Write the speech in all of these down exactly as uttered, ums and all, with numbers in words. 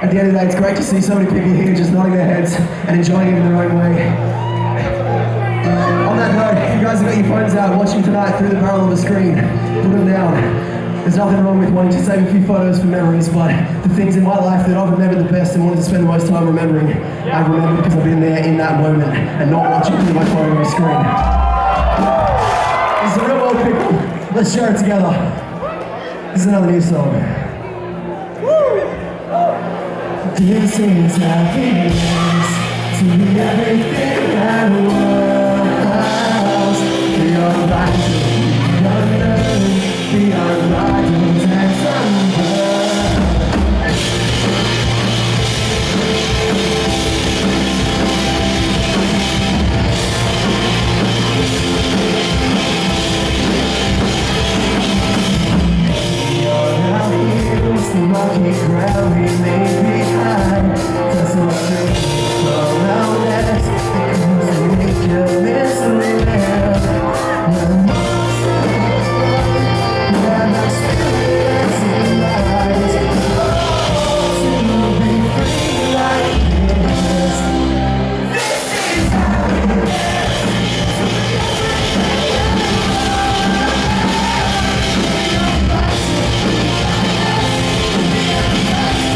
At the end of the day, it's great to see so many people here just nodding their heads and enjoying it in their own way. Um, on that note, if you guys have got your phones out watching tonight through the barrel of a screen, put them down. There's nothing wrong with wanting to save a few photos for memories, but the things in my life that I've remembered the best and wanted to spend the most time remembering, I've remembered because I've been there in that moment and not watching through my phone on the screen. It's the real world, people. Let's share it together. This is another new song. This is how it is to be everything I was. We are rising, we are known, we are rising. Lucky ground we made behind, that's all true. All around us, because we can misery there. And I'm still dancing lights. To be free like this. This is how it is. One,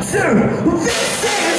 two, this is